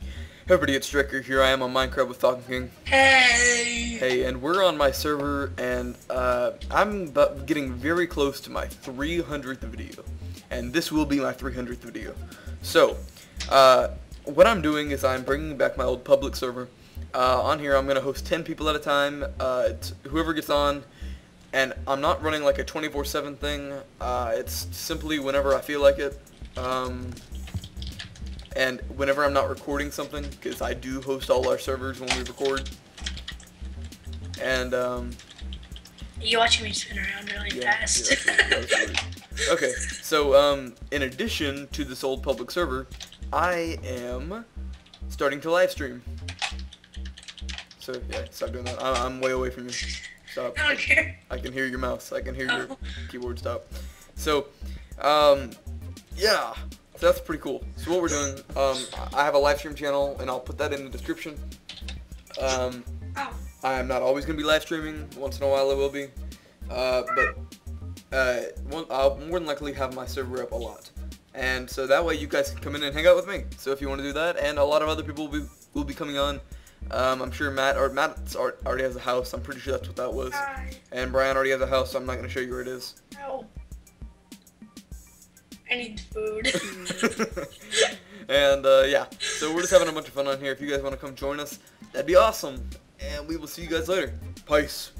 Hey everybody, it's Drekker here. I am on Minecraft with Talking King. Hey! Hey, and we're on my server, and I'm getting very close to my 300th video. And this will be my 300th video. So, what I'm doing is I'm bringing back my old public server. On here, I'm going to host 10 people at a time. It's whoever gets on. And I'm not running like a 24/7 thing. It's simply whenever I feel like it. And whenever I'm not recording something, because I do host all our servers when we record. And, you watching me spin around really fast. Yeah, okay, so, in addition to this old public server, I am starting to live stream. So, yeah, stop doing that. I'm way away from you. Stop. I don't care. I can hear your mouse. I can hear your keyboard stop. So, yeah. So that's pretty cool. So what we're doing, I have a live stream channel, and I'll put that in the description. I'm not always going to be live streaming. Once in a while I will be. I'll more than likely have my server up a lot. And so that way you guys can come in and hang out with me. So if you want to do that, and a lot of other people will be coming on. I'm sure Matt already has a house. I'm pretty sure that's what that was. Hi. And Brian already has a house, so I'm not going to show you where it is. No. I need food. And yeah, so we're just having a bunch of fun on here. If you guys want to come join us, that'd be awesome. And we will see you guys later. Peace.